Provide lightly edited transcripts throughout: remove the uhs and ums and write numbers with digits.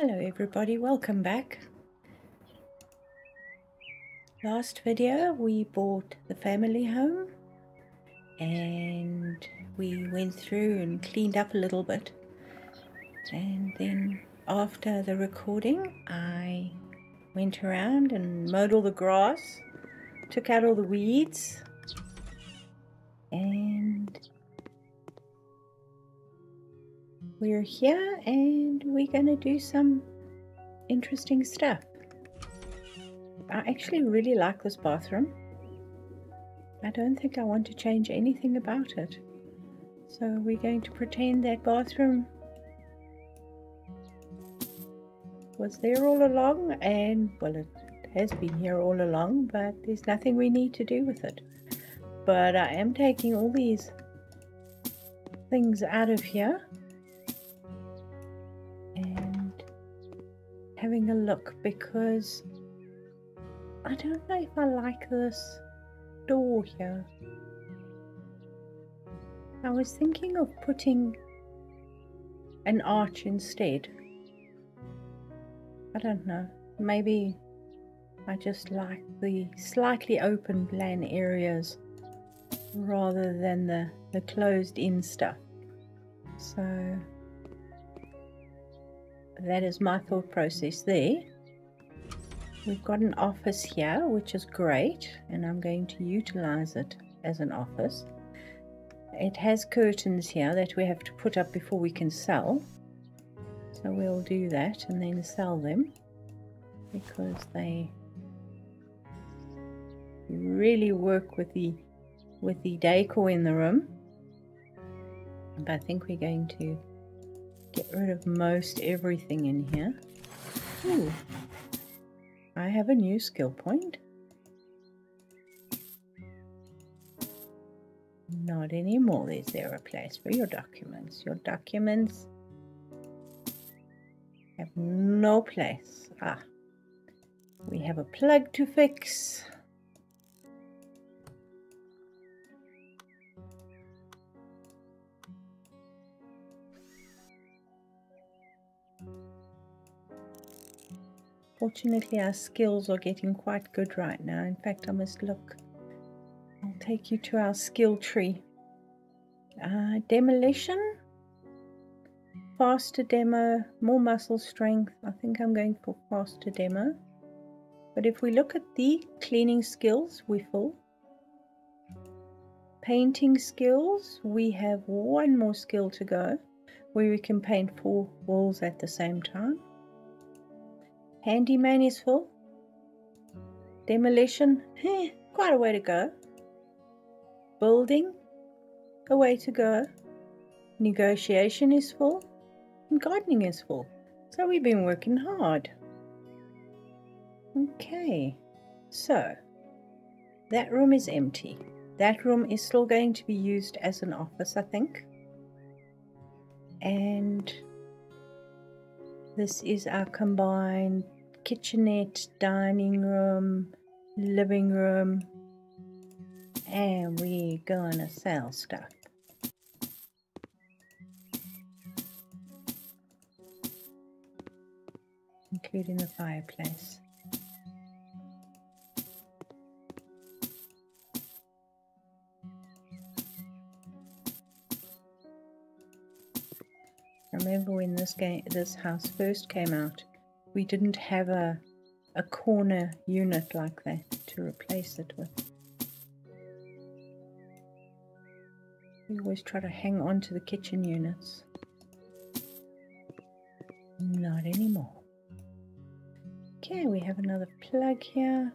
Hello everybody, welcome back. Last video we bought the family home and we went through and cleaned up a little bit, and then after the recording I went around and mowed all the grass, took out all the weeds, and we're here and we're going to do some interesting stuff. I actually really like this bathroom. I don't think I want to change anything about it. So we're going to pretend that bathroom was there all along, and well, it has been here all along, but there's nothing we need to do with it. But I am taking all these things out of here. Having a look, because I don't know if I like this door here. I was thinking of putting an arch instead. I don't know, maybe I just like the slightly open plan areas rather than the closed in stuff. So that is my thought process there. We've got an office here, which is great, and I'm going to utilize it as an office. It has curtains here that we have to put up before we can sell. So we'll do that and then sell them, because they really work with the decor in the room. But I think we're going to get rid of most everything in here. Ooh, I have a new skill point. Not anymore. Is there a place for your documents? Your documents have no place. Ah, we have a plug to fix. Fortunately, our skills are getting quite good right now. In fact, I must look. I'll take you to our skill tree. Demolition, faster demo, more muscle strength. I think I'm going for faster demo. But if we look at the cleaning skills, we're full. Painting skills, we have one more skill to go, where we can paint 4 walls at the same time. Handyman is full. Demolition, quite a way to go. Building, a way to go. Negotiation is full. And gardening is full. So we've been working hard. Okay, so that room is empty. That room is still going to be used as an office, I think. And this is our combined kitchenette, dining room, living room, and we're gonna sell stuff. Including the fireplace. Remember when this house first came out, we didn't have a corner unit like that to replace it with. We always try to hang on to the kitchen units. Not anymore. Okay, we have another plug here.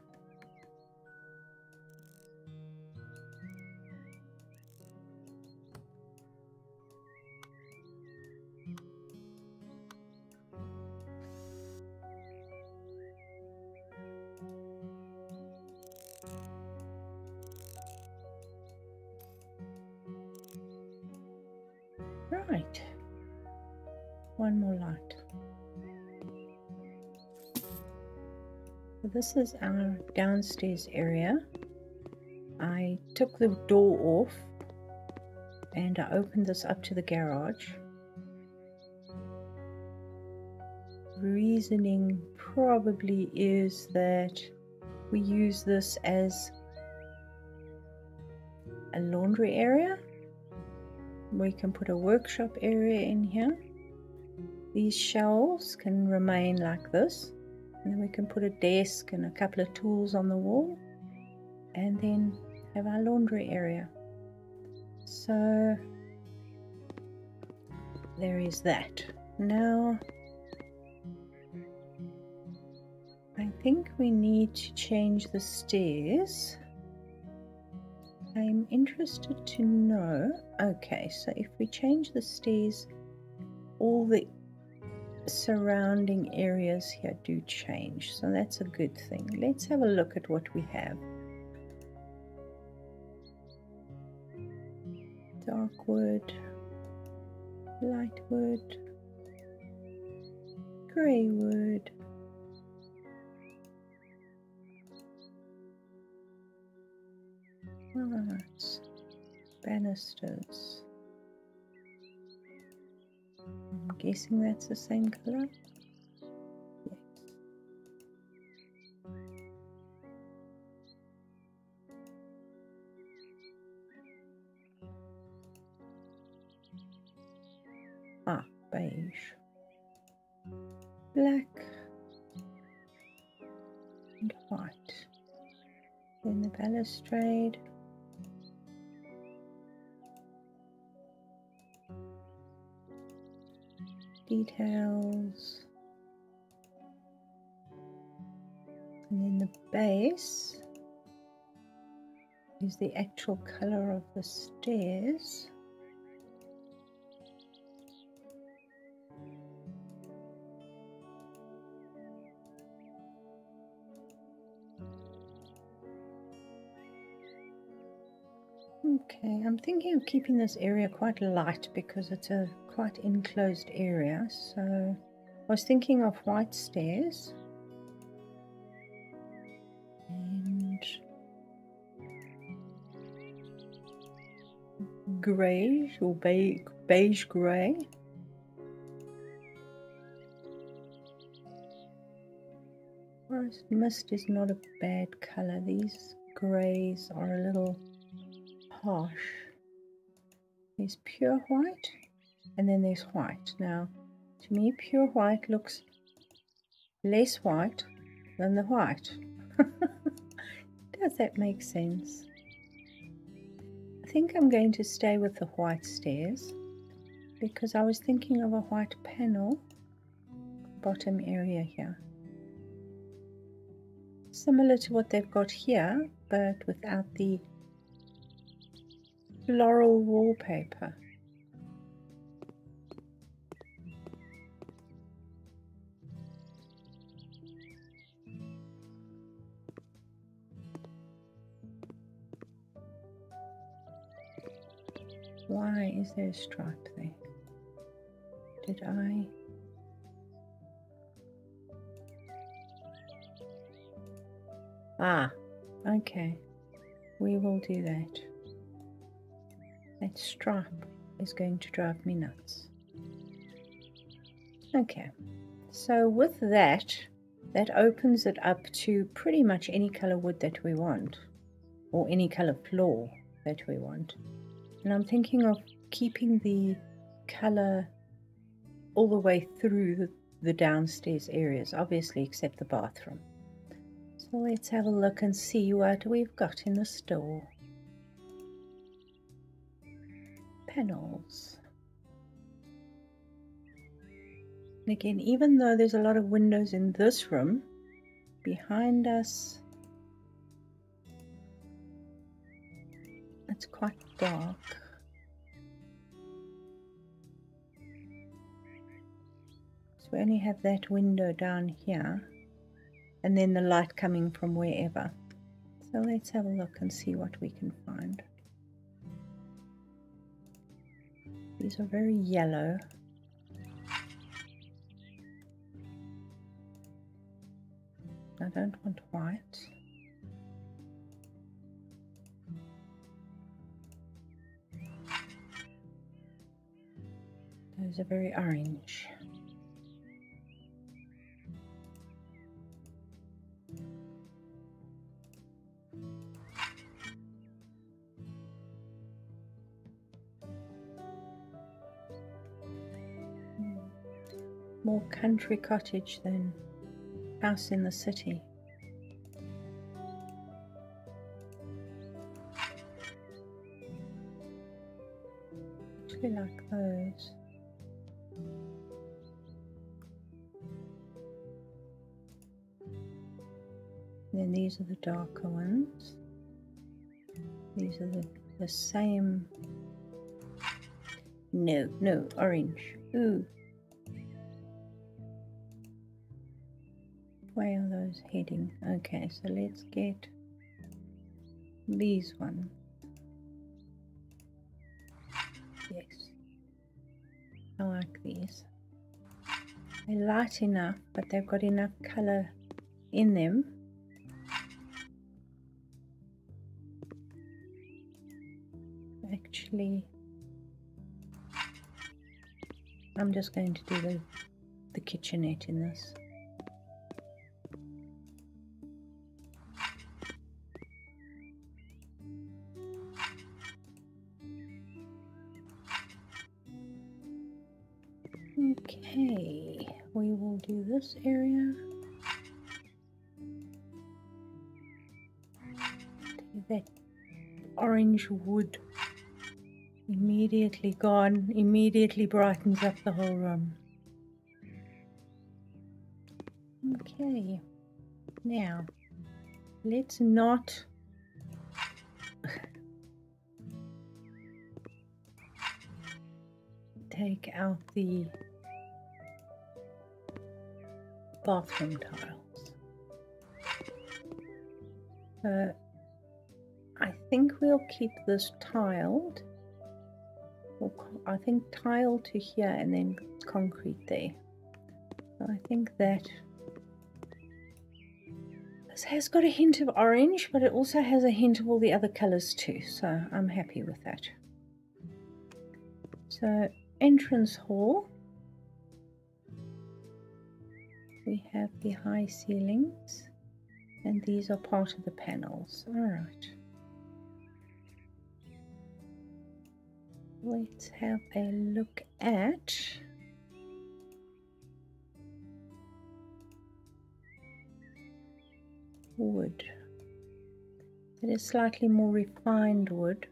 Right, one more light. So this is our downstairs area. I took the door off and I opened this up to the garage. reasoning probably is that we use this as a laundry area. We can put a workshop area in here. These shelves can remain like this, and then we can put a desk and a couple of tools on the wall, and then have our laundry area. So there is that. Now I think we need to change the stairs. I'm interested to know, okay, so if we change the stairs, all the surrounding areas here do change, so that's a good thing. Let's have a look at what we have. Dark wood, light wood, grey wood, right, banisters, I'm guessing that's the same colour, yes. Ah, beige, black and white, then the balustrade. Details, and then the base is the actual color of the stairs. Okay, I'm thinking of keeping this area quite light because it's a quite enclosed area, so I was thinking of white stairs and greyish or beige grey. Forest mist is not a bad colour. These greys are a little harsh. There's pure white, and then there's white. Now, to me, pure white looks less white than the white. Does that make sense? I think I'm going to stay with the white stairs because I was thinking of a white panel, bottom area here. Similar to what they've got here, but without the floral wallpaper. Why is there a stripe there? Did I? Ah, okay. We will do that. That stripe is going to drive me nuts. Okay, so with that, that opens it up to pretty much any color wood that we want, or any color floor that we want. And I'm thinking of keeping the colour all the way through the downstairs areas, obviously except the bathroom. So let's have a look and see what we've got in the store. Panels. And again, even though there's a lot of windows in this room, behind us it's quite dark. So we only have that window down here and then the light coming from wherever. So let's have a look and see what we can find. These are very yellow. I don't want white. Those are very orange. More country cottage than house in the city. Actually like those. And then these are the darker ones. These are the same. No, orange. Ooh. Where are those heading? Okay, so let's get these ones. Yes. I like these. They're light enough, but they've got enough color in them. Actually, I'm just going to do the kitchenette in this. Okay, we will do this area. Take that orange wood. Immediately gone, immediately brightens up the whole room. Okay, now let's not take out the bathroom tiles. I think we'll keep this tiled. I think tile to here and then concrete there. So I think that this has got a hint of orange, but it also has a hint of all the other colors too, so I'm happy with that. So entrance hall, we have the high ceilings, and these are part of the panels. All right. Let's have a look at wood. It is slightly more refined wood.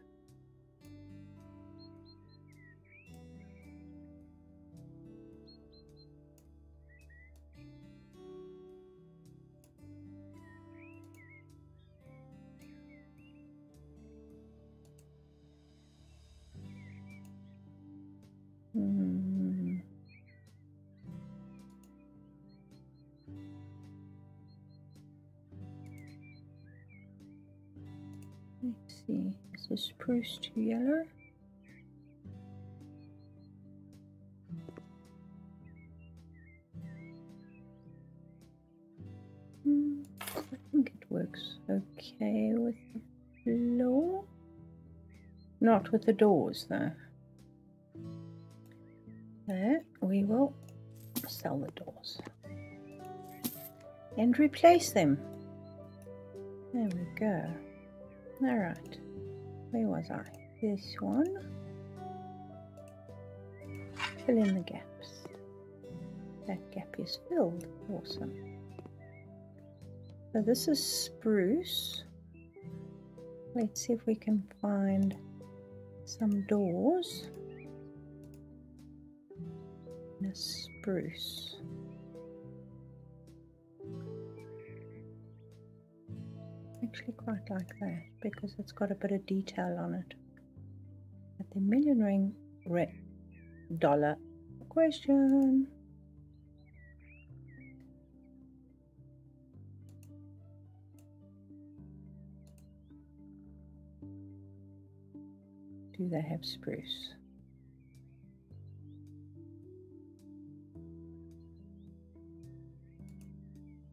Let's see, is this spruce to yellow? I think it works okay with the floor. Not with the doors though. There, we will sell the doors and replace them. There we go. All right, where was I? This one. Fill in the gaps. That gap is filled. Awesome. So this is spruce. Let's see if we can find some doors. A spruce. Actually quite like that because it's got a bit of detail on it. But the $1,000,000 question. Do they have spruce?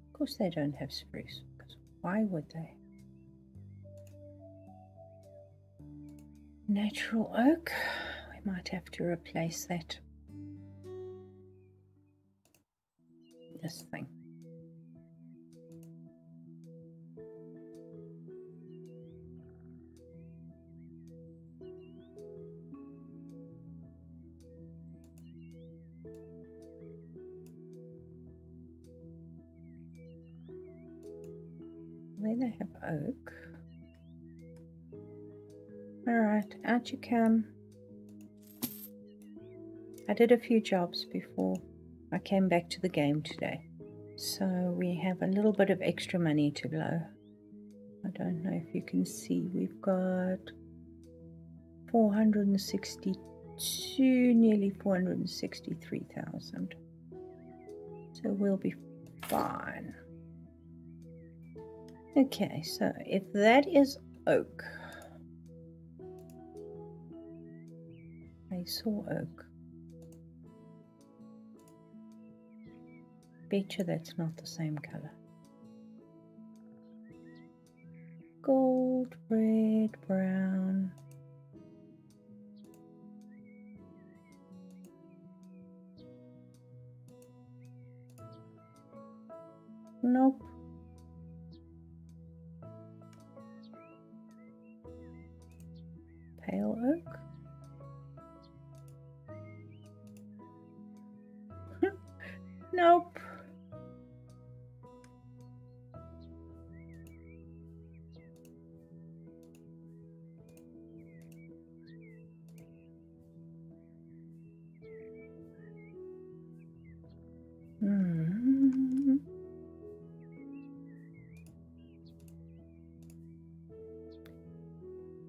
Of course they don't have spruce, because why would they? Natural oak, we might have to replace that. This thing. then I have oak. Alright, out you come. I did a few jobs before I came back to the game today, so we have a little bit of extra money to blow. I don't know if you can see, we've got 462, nearly 463,000, so we'll be fine. Okay, so if that is oak, I saw oak. Betcha that's not the same color. Gold, red, brown. Nope. Pale oak. Nope.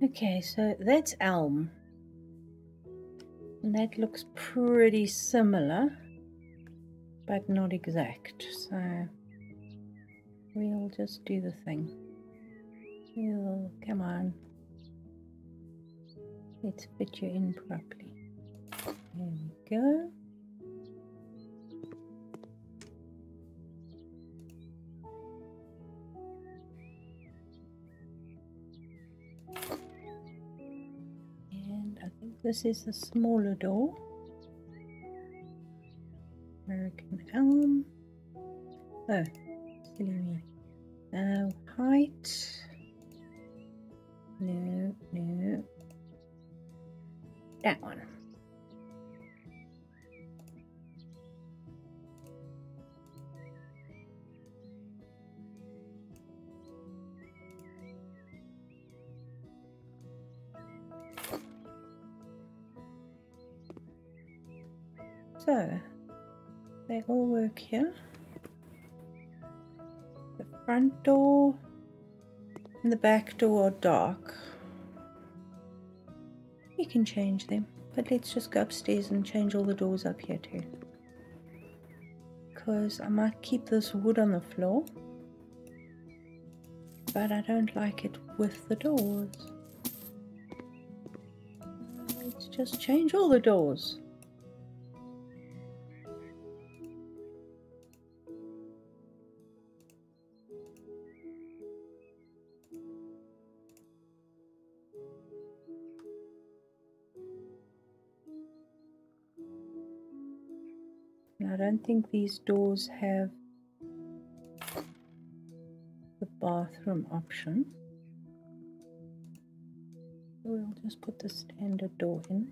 Okay, so that's elm, and that looks pretty similar, but not exact, so we'll just do the thing. We'll, come on, let's fit you in properly. There we go. This is a smaller door, American elm, oh, silly me, height, no, that one. So, they all work here. The front door and the back door are dark. You can change them, but let's just go upstairs and change all the doors up here too. Because I might keep this wood on the floor, but I don't like it with the doors. Let's just change all the doors. I don't think these doors have the bathroom option. We'll just put the standard door in.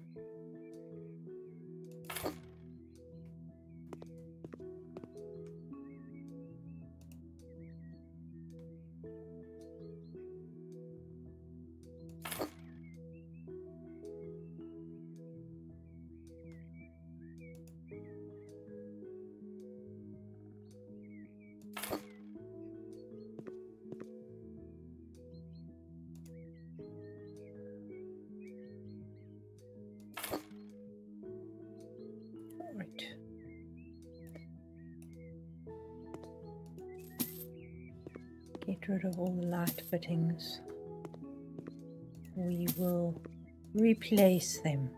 Get rid of all the light fittings. We will replace them.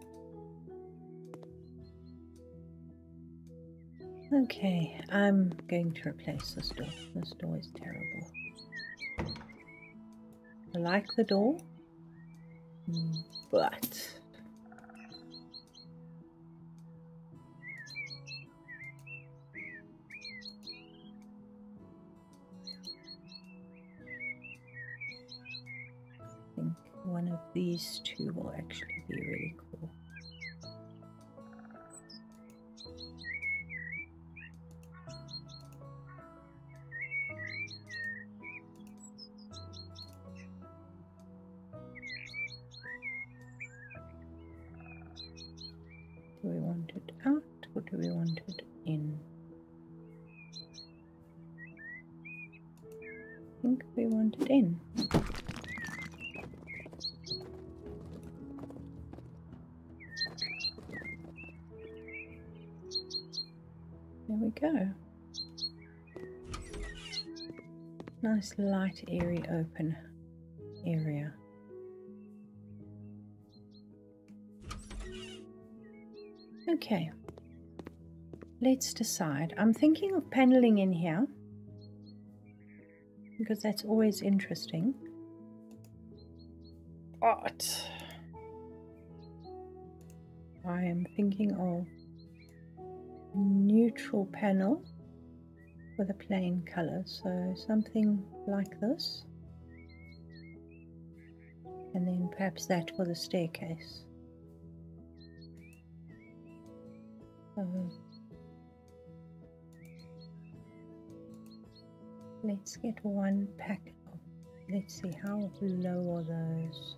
Okay, I'm going to replace this door. This door is terrible. I like the door, but one of these two will actually be really cool. do we want it out? What do we want it in? I think we want it in. There we go. Nice light, airy, open area. Okay, let's decide. I'm thinking of paneling in here because that's always interesting. But I am thinking of neutral panel with a plain color, so something like this, and then perhaps that for the staircase. Let's get one packet of, let's see, how low are those?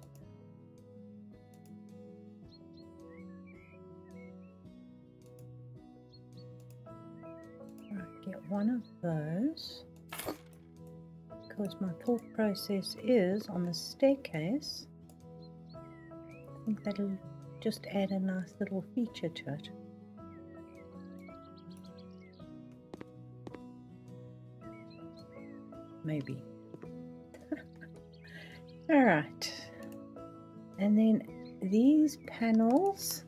Right, get one of those, because my thought process is on the staircase, I think that'll just add a nice little feature to it. Maybe. All right, and then these panels,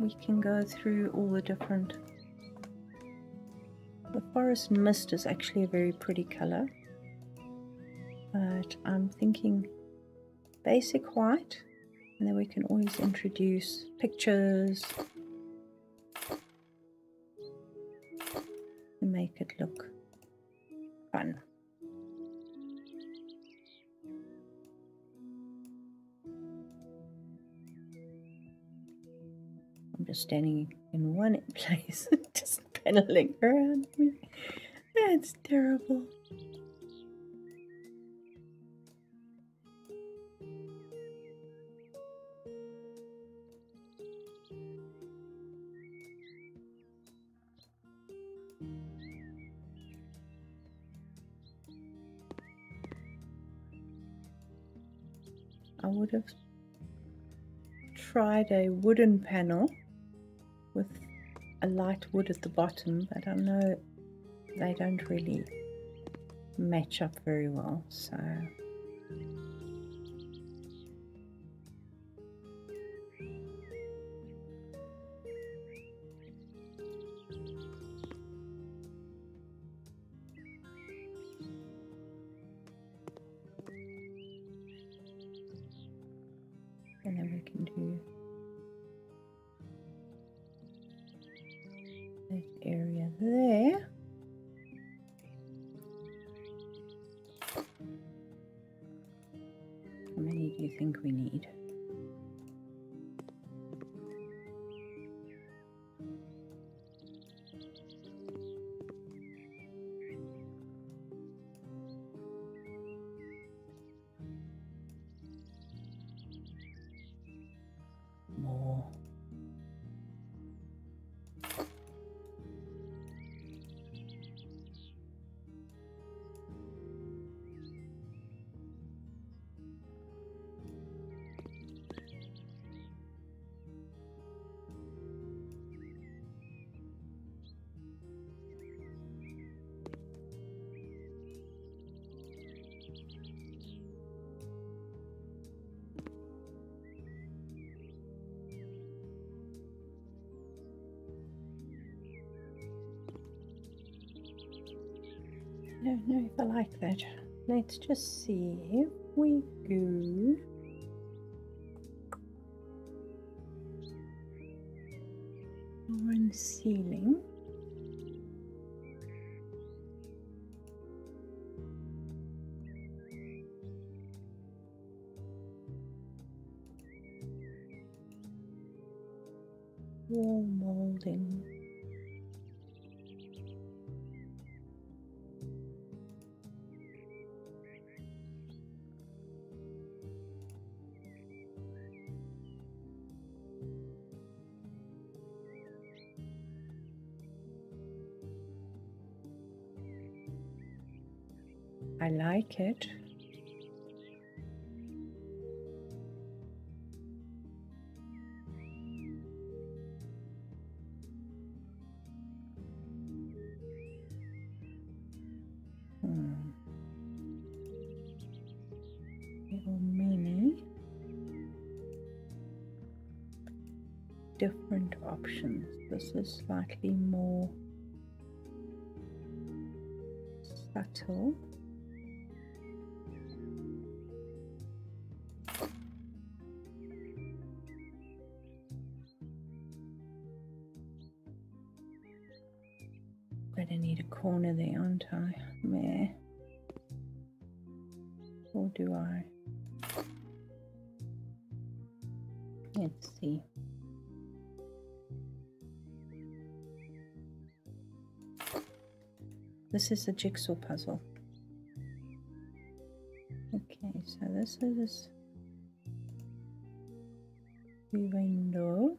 we can go through all the different. The forest mist is actually a very pretty color, but I'm thinking basic white, and then we can always introduce pictures and make it look fun. Just standing in one place and just paneling around me. That's terrible. I would have tried a wooden panel with a light wood at the bottom, but I know they don't really match up very well, so and then we can do area there. How many do you think we need? I don't know if I like that. Let's just see if we go. Orange ceiling. Wall molding. I like it. Little mini different options. This is slightly more subtle. But I need a corner there, aren't I? Meh. Or do I? Let's see. This is a jigsaw puzzle. Okay, so this is the window.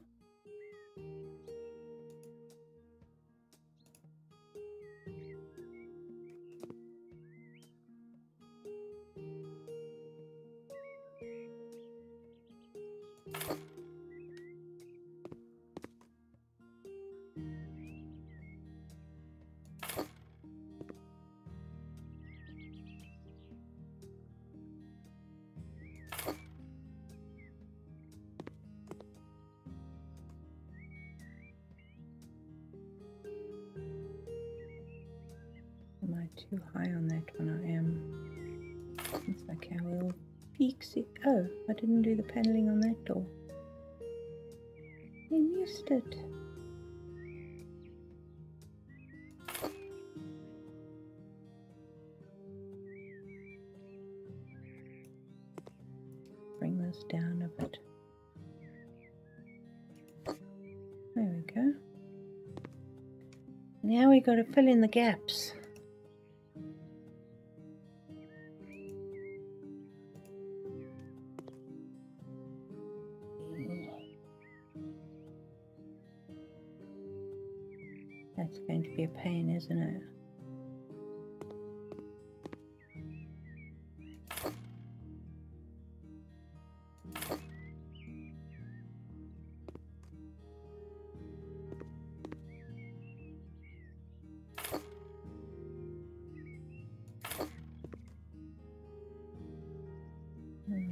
Am I too high on that one? I am. It's okay, I will fix it. Oh, I didn't do the paneling on that door. I missed it. Bring this down a bit. There we go. Now we got to fill in the gaps. That's going to be a pain, isn't it?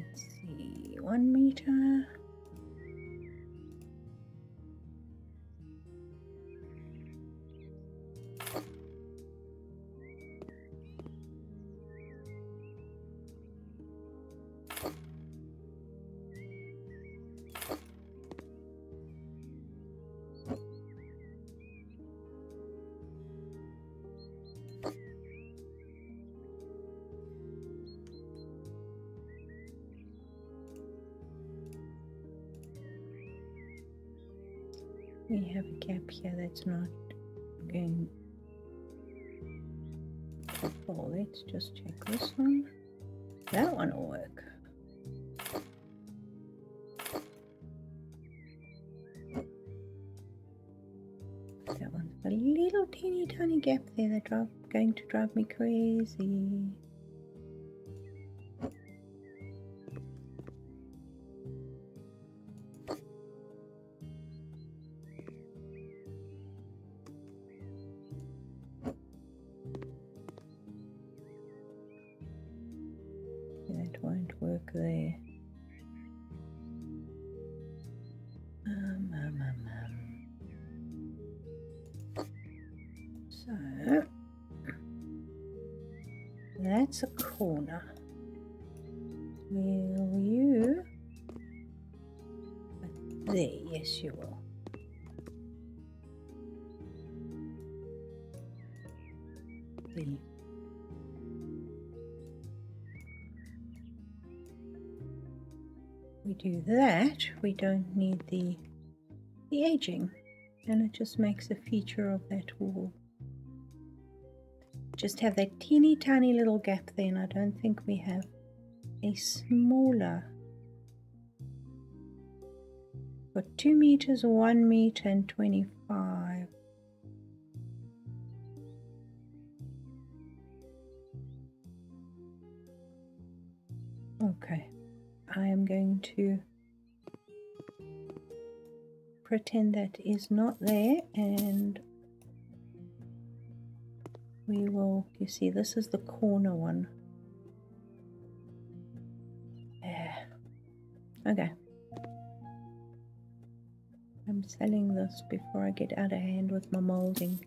Let's see, 1 meter. We have a gap here that's not going to fall. Let's just check this one. That one will work. That one's a little teeny tiny gap there that's going to drive me crazy. That won't work there. So that's a corner. Will you? There, yes, you will. There. We do that, we don't need the edging, and it just makes a feature of that wall. Just have that teeny tiny little gap there, and I don't think we have a smaller. Got 2 meters, 1 meter, and 25. Okay, I am going to pretend that is not there, and we will, you see, this is the corner one. Yeah. Okay. I'm selling this before I get out of hand with my molding.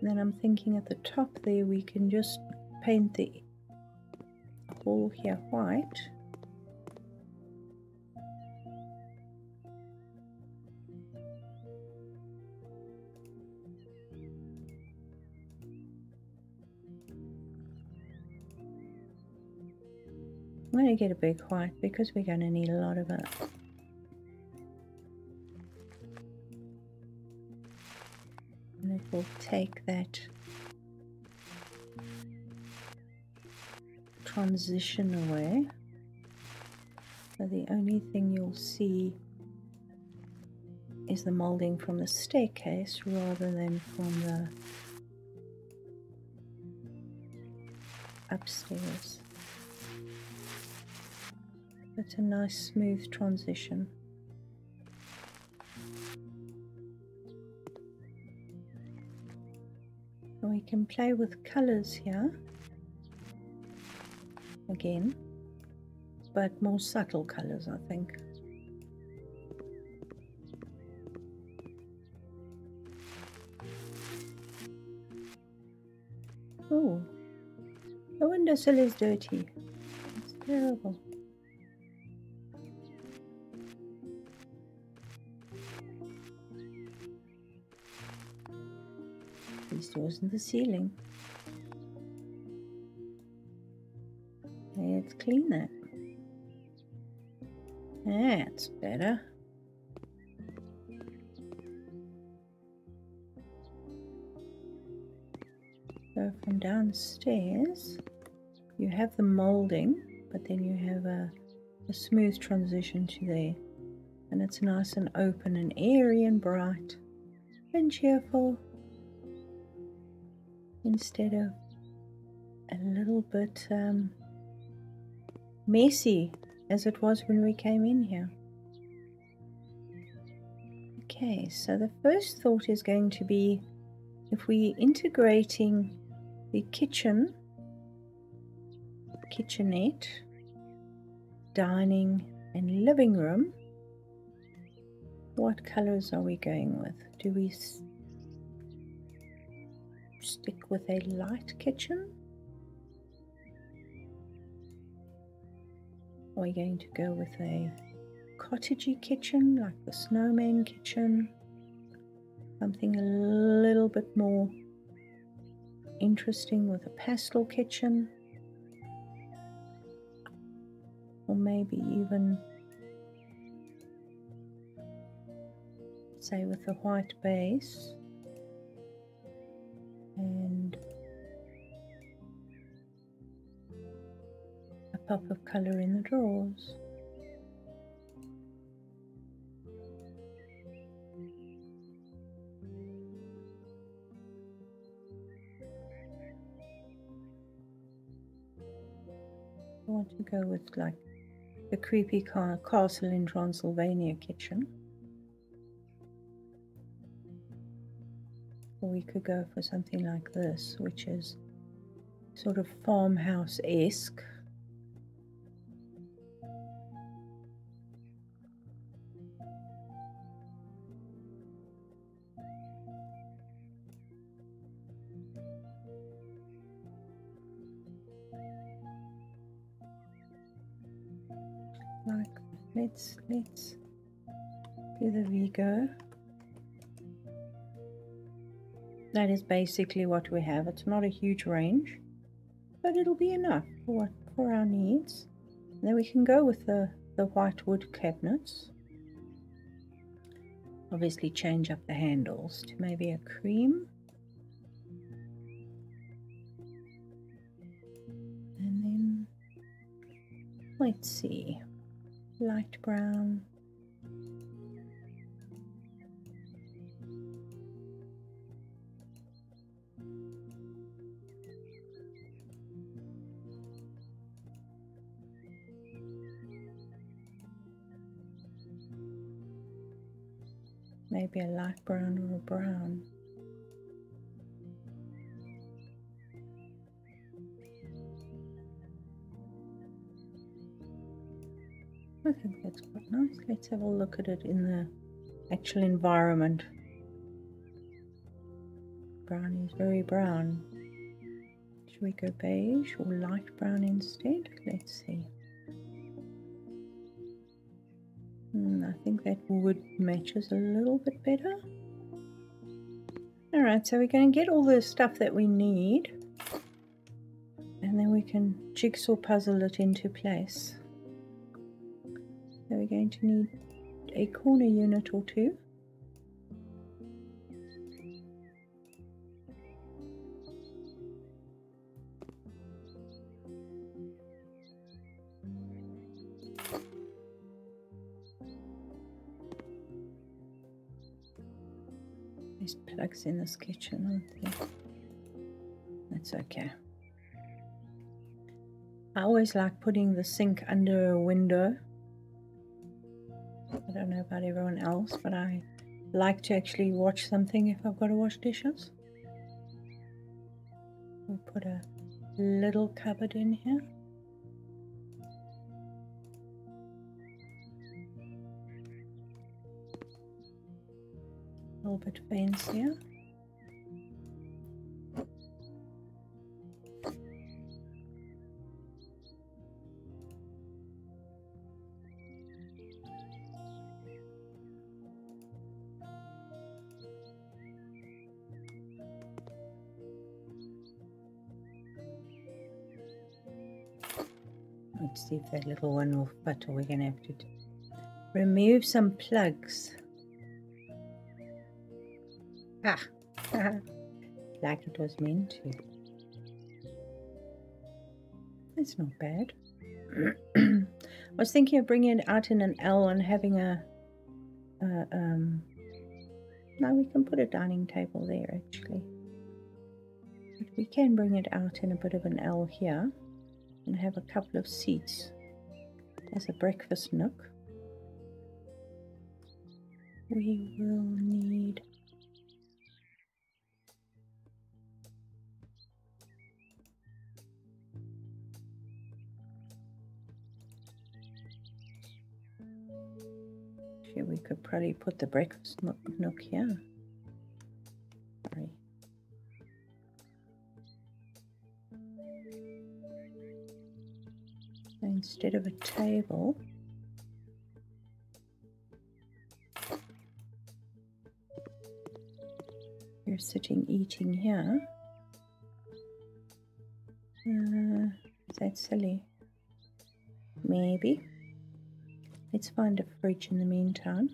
And then I'm thinking at the top there we can just paint the hole here white. I'm going to get a big white because we're going to need a lot of it. And it will take that transition away. So the only thing you'll see is the molding from the staircase rather than from the upstairs. It's a nice smooth transition. And we can play with colors here again, but more subtle colors, I think. Oh, the windowsill is dirty. It's terrible. It wasn't the ceiling. Let's clean that. That's better. So from downstairs you have the molding, but then you have a smooth transition to there, and it's nice and open and airy and bright and cheerful, instead of a little bit messy as it was when we came in here. Okay, so the first thought is going to be, if we're integrating the kitchen, kitchenette, dining and living room, what colors are we going with? Do we stick with a light kitchen? Are we going to go with a cottagey kitchen like the snowman kitchen? Something a little bit more interesting with a pastel kitchen? Or maybe even say with a white base and a pop of color in the drawers. I want to go with like the creepy castle in Transylvania kitchen. We could go for something like this, which is sort of farmhouse-esque. Like, let's do the Vigo. That is basically what we have. It's not a huge range, but it'll be enough for our needs. And then we can go with the white wood cabinets. Obviously change up the handles to maybe a cream. And then, let's see, light brown. maybe a light brown or a brown. I think that's quite nice. Let's have a look at it in the actual environment. Brown is very brown. Should we go beige or light brown instead? Let's see. I think that wood matches a little bit better. Alright, so we're going to get all the stuff that we need and then we can jigsaw puzzle it into place. So we're going to need a corner unit or two. These plugs in this kitchen, aren't they? That's okay. I always like putting the sink under a window. I don't know about everyone else, but I like to actually watch something if I've got to wash dishes. We'll put a little cupboard in here. A little bit fancier. Let's see if that little one will fit, or we're going to have to remove some plugs. Ah, like it was meant to. That's not bad. I was thinking of bringing it out in an L and having no, we can put a dining table there actually. But we can bring it out in a bit of an L here and have a couple of seats as a breakfast nook. We will need we could probably put the breakfast nook here. Sorry. So instead of a table, you're sitting eating here. Is that silly? Maybe. Let's find a fridge in the meantime.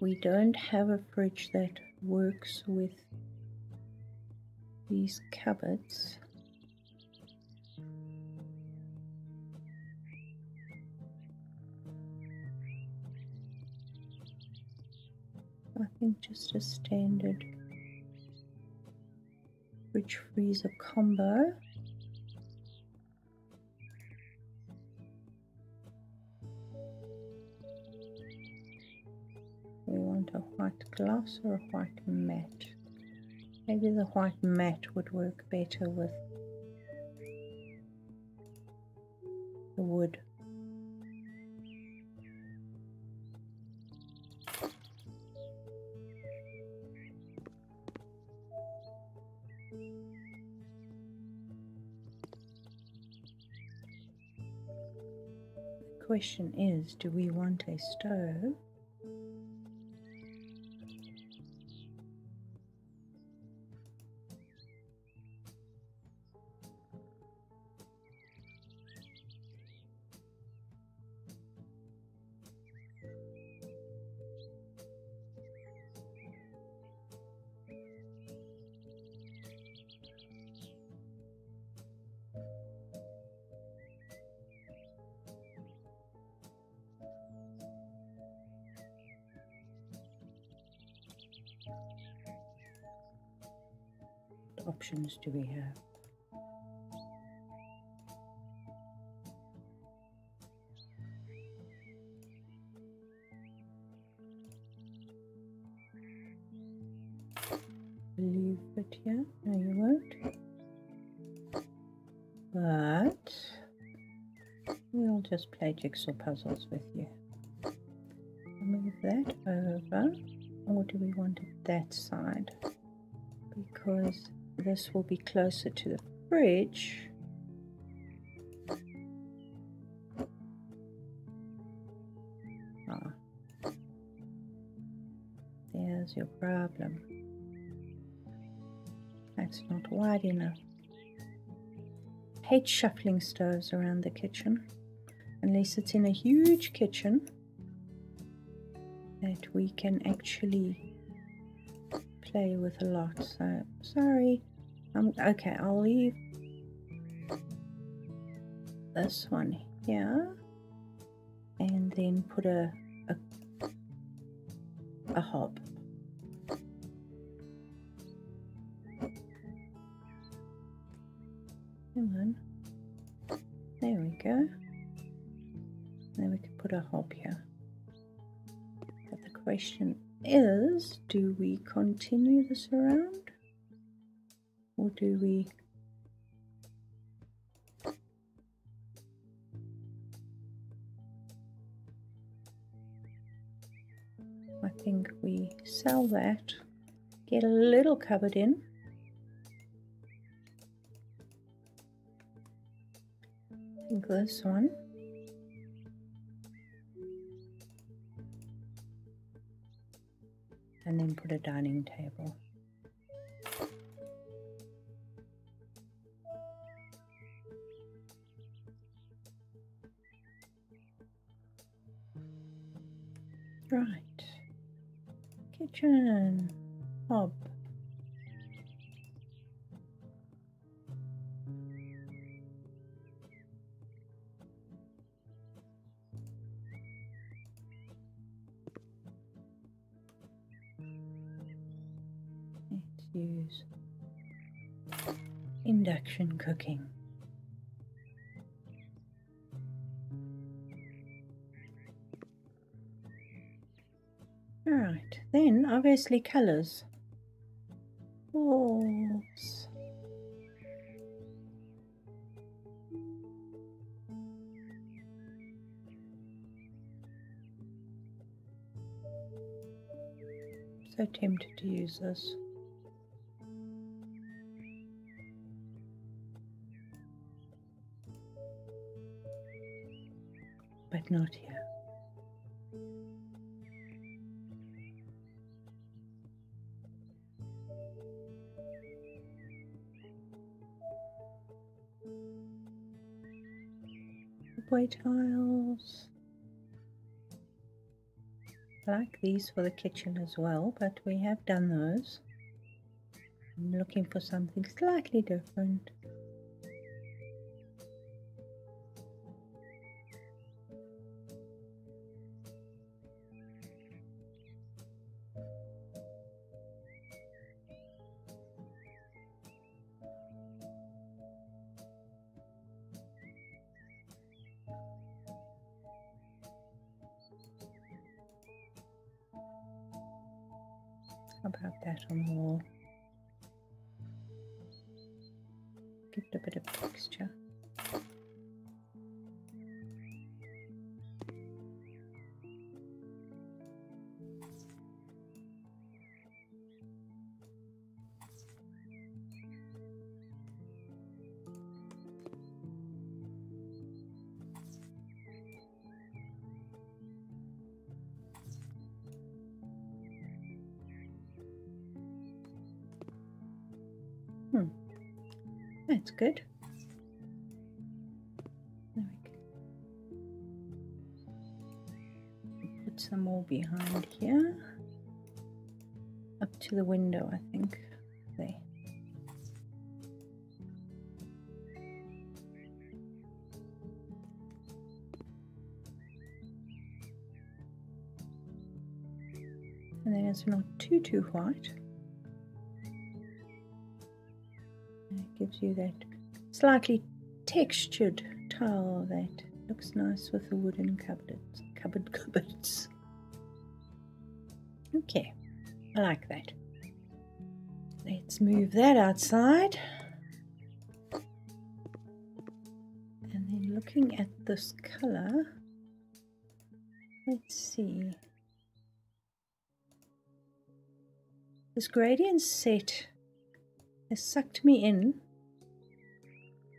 We don't have a fridge that works with these cupboards. I think just a standard fridge freezer combo. We want a white glass or a white matte. Maybe the white matte would work better with the wood. The question is, do we want a stove? Options do we have? won't, yeah? No, you won't. But we'll just play jigsaw puzzles with you. Move that over, or do we want it that side? Because this will be closer to the fridge. There's your problem. That's not wide enough. Hate shuffling stoves around the kitchen, unless it's in a huge kitchen that we can actually play with a lot. So sorry, okay, I'll leave this one here and then put a hob. Come on, there we go. And then we can put a hob here. But the question is, do we continue this around, or do we sell that, get a little cupboard in, I think this one, and then put a dining table. Right. Kitchen, hob. Let's use induction cooking. Then, obviously, colours. Wolves. So tempted to use this. But not here. Tiles. I like these for the kitchen as well, but we have done those. I'm looking for something slightly different. How about that on the wall? Give it a bit of texture. That's good. There we go. Put some more behind here. Up to the window, I think. There. And then it's not too white. Gives you that slightly textured tile that looks nice with the wooden cupboards. Okay, I like that. Let's move that outside. And then looking at this color, let's see. This gradient set has sucked me in,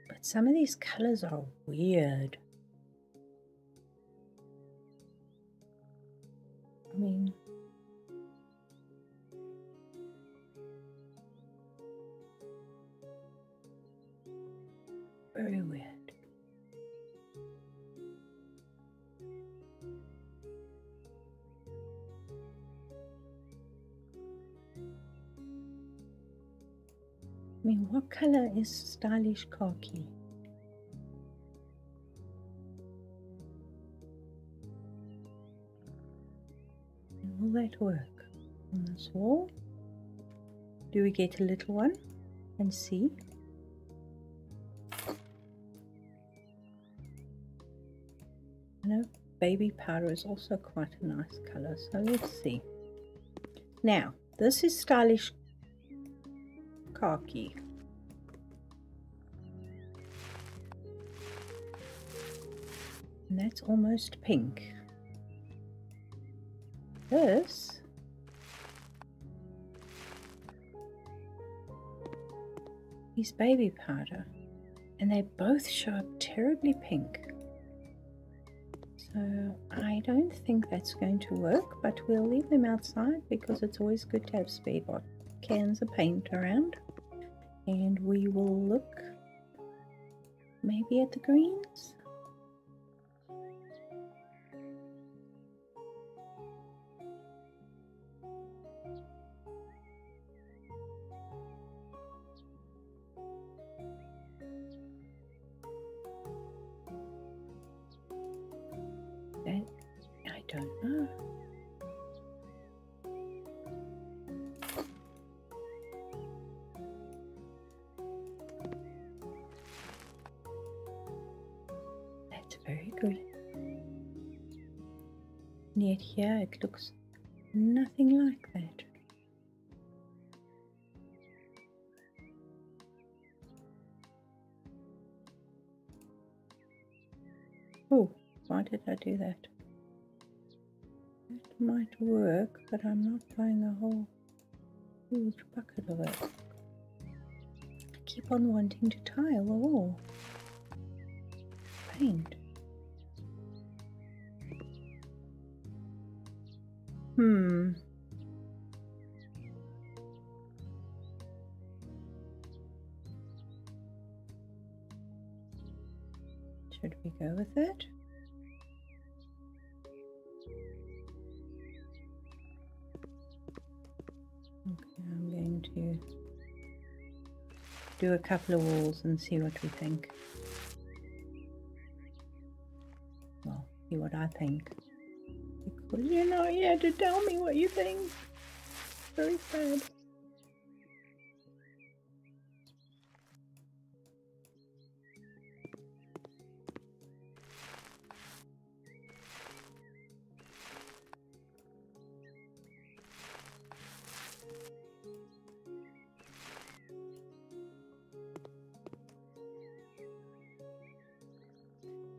but some of these colors are weird. I mean, very weird. I mean, what color is stylish khaki? And will that work on this wall? Do we get a little one and see? I know baby powder is also quite a nice color, so let's see. Now, this is stylish khaki. And that's almost pink. This is baby powder, and they both show up terribly pink. So I don't think that's going to work, but we'll leave them outside because it's always good to have spare cans of paint around. And we will look maybe at the greens. That, I don't know. Very good. And yet here it looks nothing like that. Oh, why did I do that? That might work, but I'm not buying a whole huge bucket of it. I keep on wanting to tile the wall. Paint. Should we go with it? Okay, I'm going to do a couple of walls and see what we think. Well, see what I think. Because you're not here to tell me what you think. Very sad.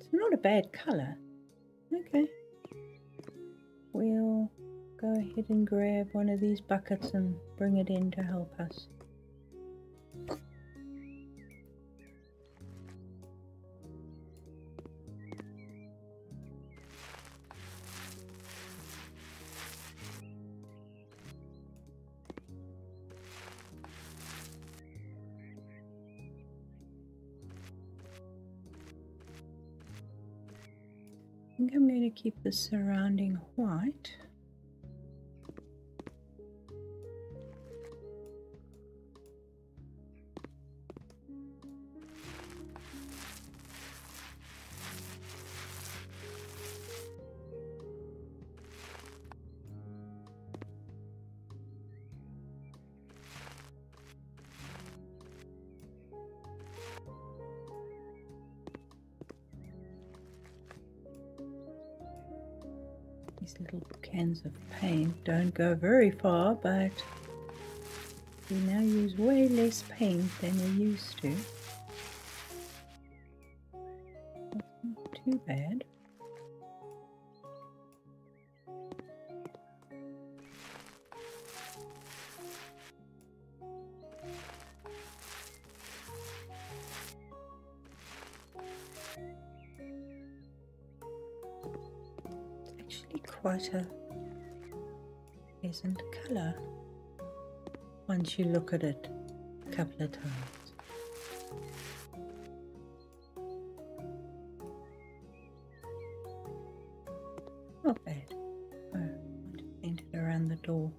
It's not a bad color. Okay. We'll go ahead and grab one of these buckets and bring it in to help us. I think I'm going to keep the surrounding white. These little cans of paint don't go very far, but We now use way less paint than we used to. That's not too bad. Quite a pleasant colour once you look at it a couple of times. Not bad. Oh, I want to paint it around the door.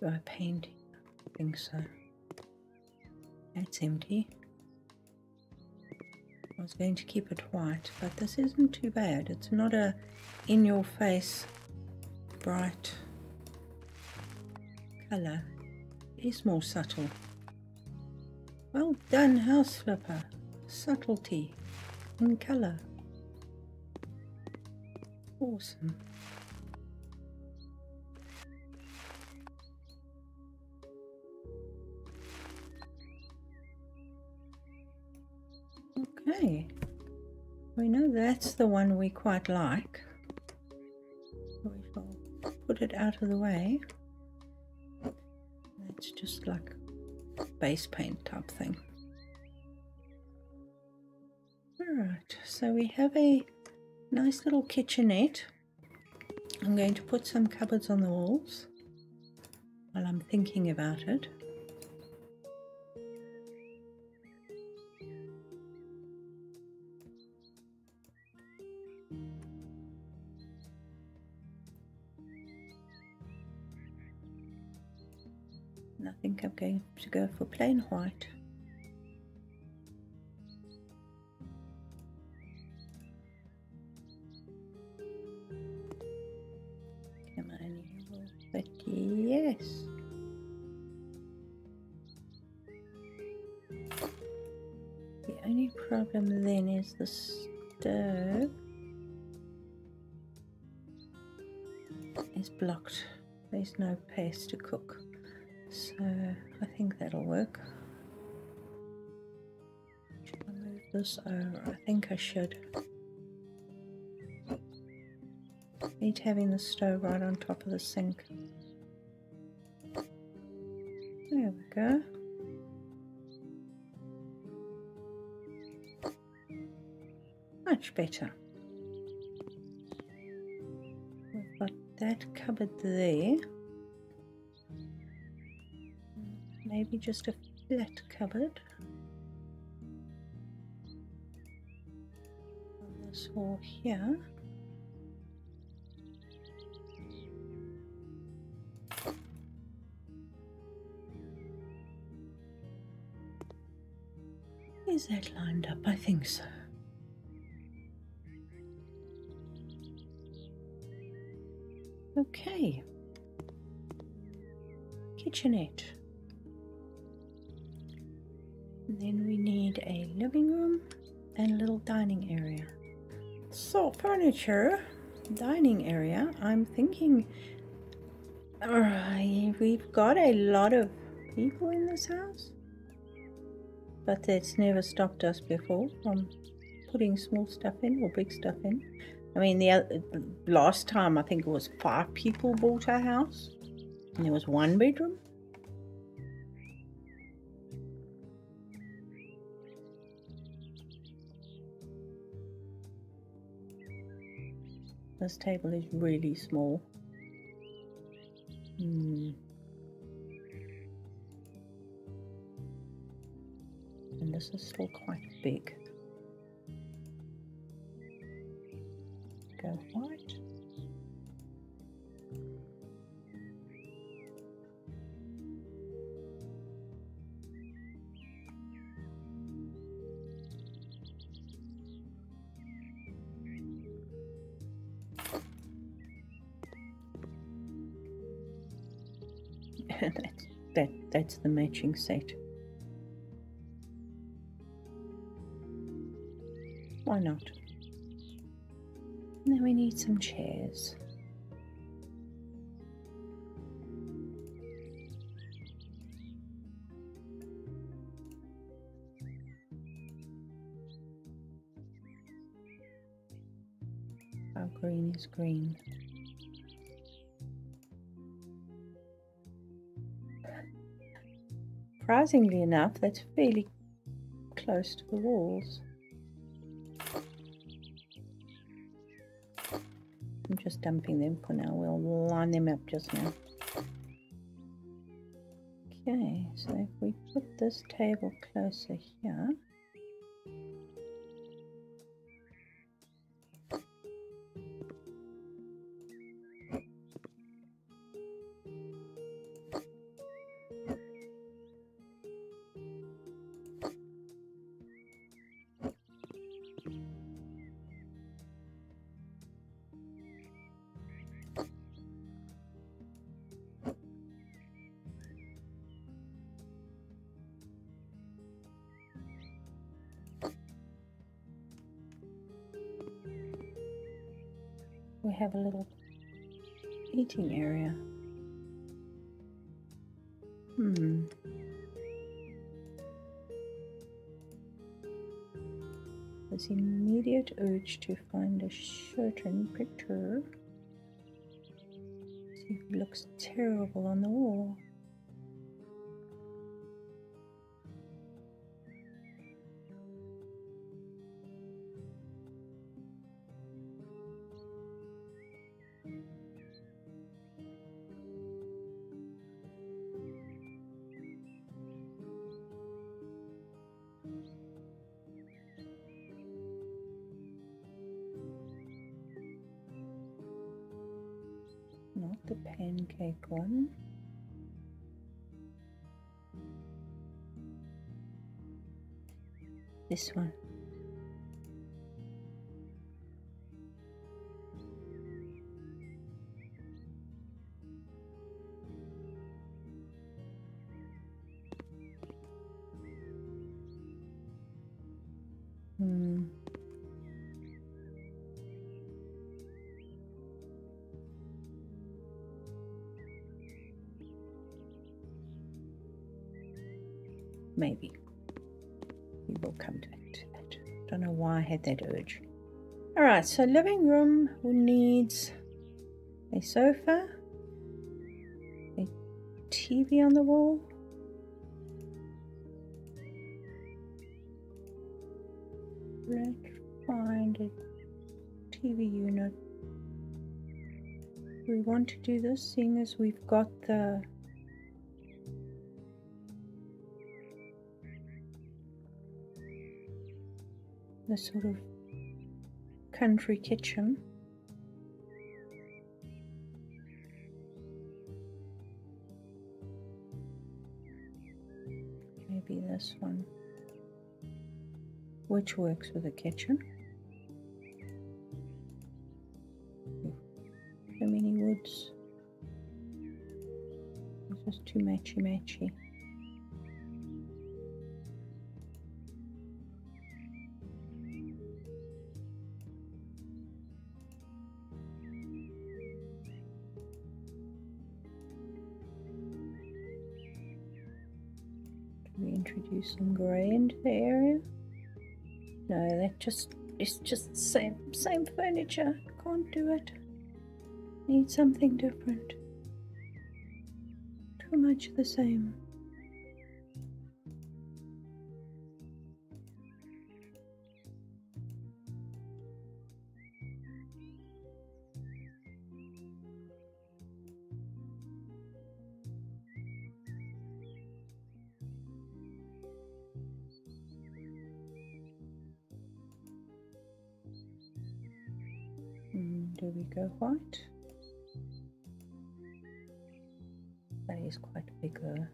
Do I paint? I think so. That's empty. I was going to keep it white, but this isn't too bad. It's not a in-your-face bright colour. It's more subtle. Well done, House Flipper. Subtlety in colour. Awesome. Okay, we know that's the one we quite like, so we shall put it out of the way. That's just like base paint type thing. Alright, so we have a nice little kitchenette. I'm going to put some cupboards on the walls while I'm thinking about it. I think I'm going to go for plain white. Come on, but yes. The only problem then is the stove is blocked. There's no place to cook. So I think that'll work. Should I move this over? I think I should. I hate having the stove right on top of the sink. There we go. Much better. We've got that cupboard there. Maybe just a flat cupboard on this wall here. Is that lined up? I think so. Okay. Kitchenette. And then we need a living room and a little dining area. So furniture, dining area, I'm thinking we've got a lot of people in this house, but that's never stopped us before from putting small stuff in or big stuff in. I mean, last time I think it was 5 people bought our house and there was 1 bedroom. This table is really small. And this is still quite big. Go white. That's the matching set. why not? And then we need some chairs. Our green is green. Surprisingly enough, that's fairly close to the walls. I'm just dumping them for now. We'll line them up just now. Okay, so if we put this table closer here. We have a little eating area. This immediate urge to find a certain picture. See if it looks terrible on the wall. Not the pancake one. This one. Maybe we will come to that. Don't know why I had that urge. All right, so living room needs a sofa, a TV on the wall, let's find a TV unit. We want to do this seeing as we've got the sort of country kitchen. Maybe this one, which works with the kitchen. So many woods. It's just too matchy-matchy. Some grey into the area. No, that it's just same furniture. Can't do it. Need something different. Too much the same. Do we go white? That is quite big though.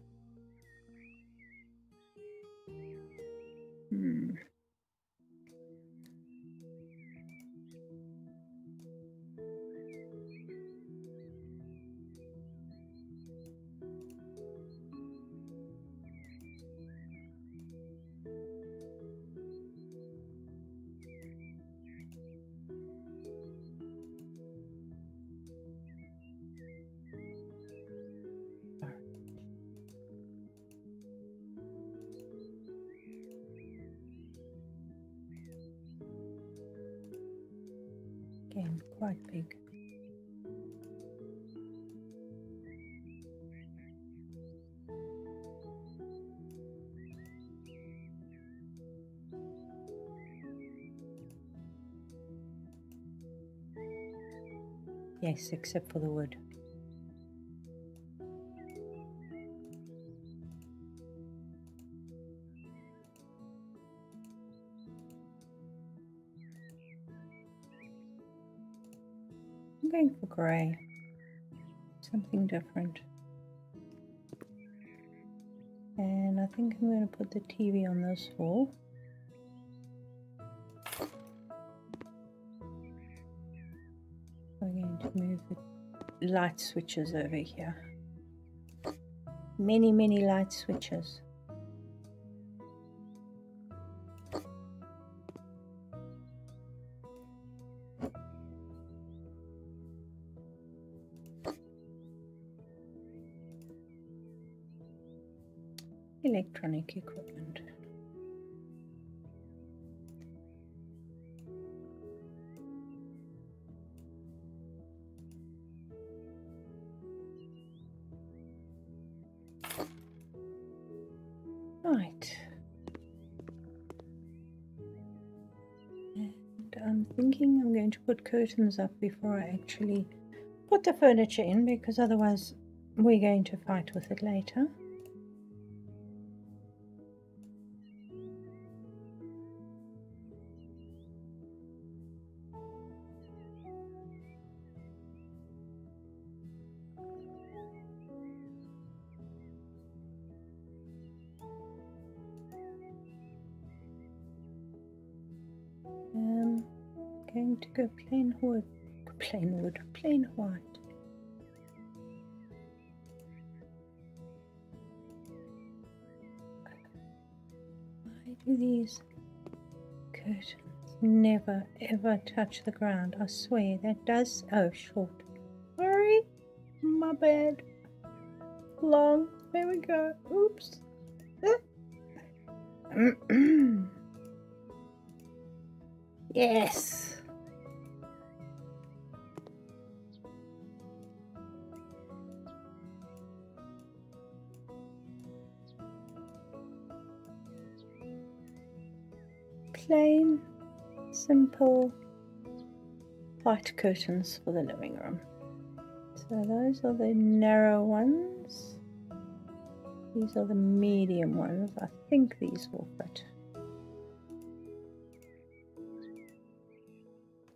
and quite big. Yes, except for the wood. I'm going for grey, something different. And I think I'm going to put the TV on this wall. Move the light switches over here. Many light switches. Electronic equipment. Right, and I'm thinking I'm going to put curtains up before I actually put the furniture in, because otherwise we're going to fight with it later. Going to go plain white. Why do these curtains never ever touch the ground? I swear that does. Oh, short. Sorry, my bad. Long. There we go. Oops. Yes. Plain, simple white curtains for the living room. So those are the narrow ones. These are the medium ones. I think these will fit.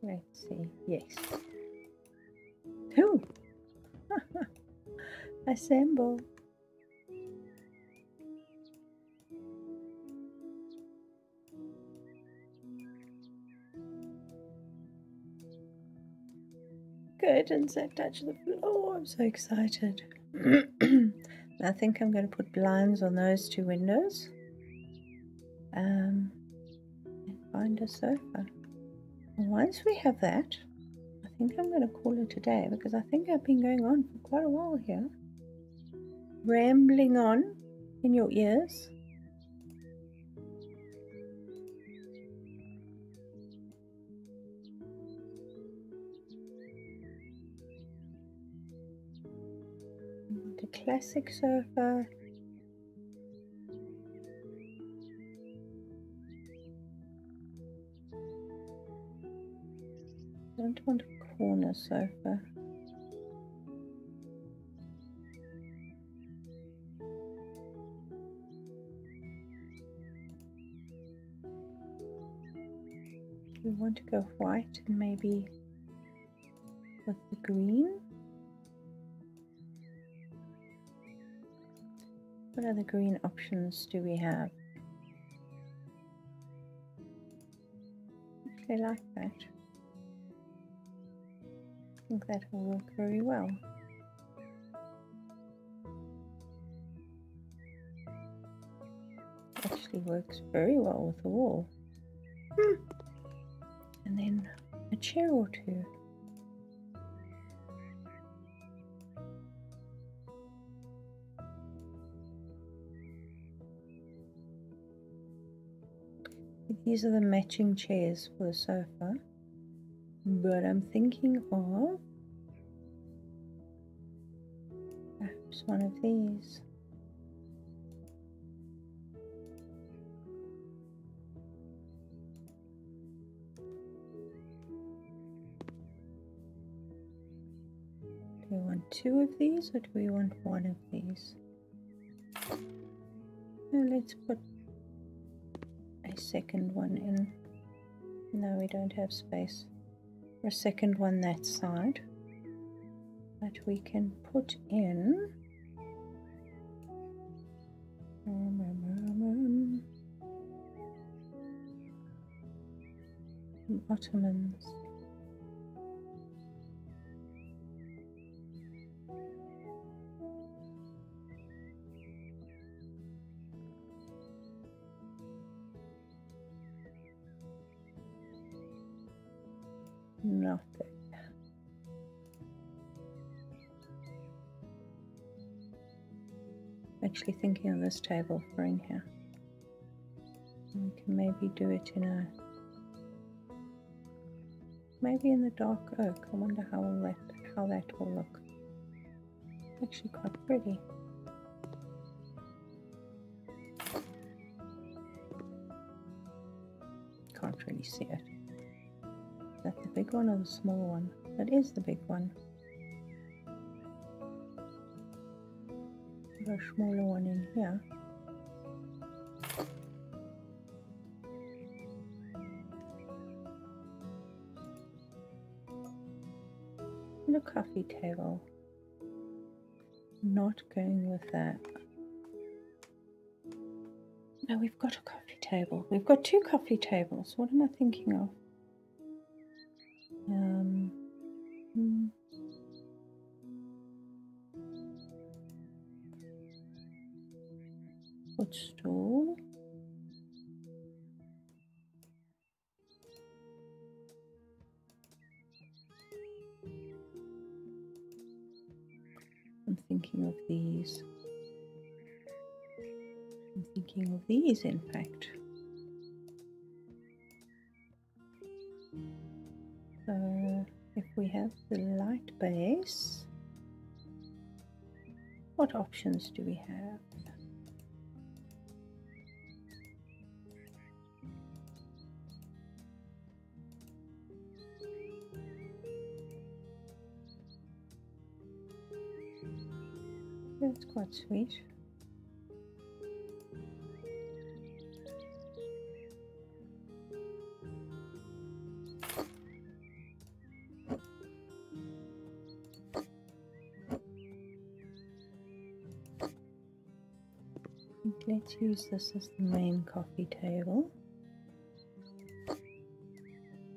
Let's see. Yes. Ooh. Assemble. Curtains that touch the floor. I'm so excited. I think I'm going to put blinds on those two windows. And find a sofa. And once we have that, I think I'm going to call it a day, because I think I've been going on for quite a while here. Rambling on in your ears. Classic sofa. Don't want a corner sofa. We want to go white and maybe with the green. What other green options do we have? I like that. I think that will work very well. It actually works very well with the wall. And then a chair or two. These are the matching chairs for the sofa. word I'm thinking of. Perhaps one of these. Do we want two of these or do we want one of these? Now let's put a second one in. No, we don't have space for a second one that side, but we can put in some ottomans. Nothing. Actually thinking of this table for in here. We can maybe do it in a, maybe in the dark oak. I wonder how that will look. Actually quite pretty. Can't really see it. Is that the big one or the small one? That is the big one. There's a smaller one in here. And a coffee table. Not going with that. No, we've got a coffee table. We've got two coffee tables. What am I thinking of? Footstool. I'm thinking of these. I'm thinking of these, in fact. So if we have the light base, what options do we have? That's quite sweet. Let's use this as the main coffee table.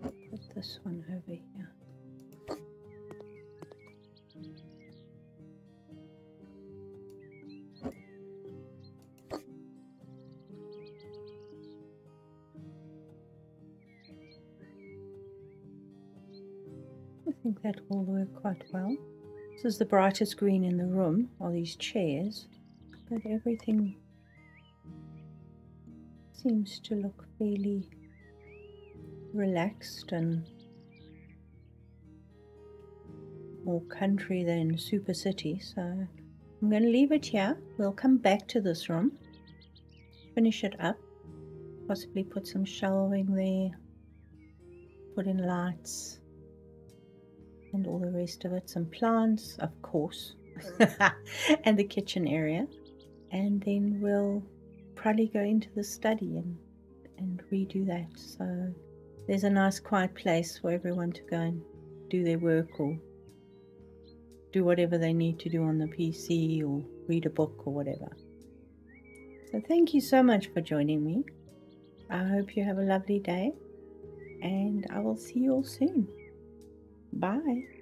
Put this one over here. That will work quite well. This is the brightest green in the room, all these chairs, but everything seems to look fairly relaxed and more country than super city, so I'm going to leave it here. We'll come back to this room, finish it up, possibly put some shelving there, put in lights, and all the rest of it, some plants, of course, and the kitchen area. And then we'll probably go into the study and redo that. So there's a nice quiet place for everyone to go and do their work or do whatever they need to do on the PC or read a book or whatever. So thank you so much for joining me. I hope you have a lovely day and I will see you all soon. Bye.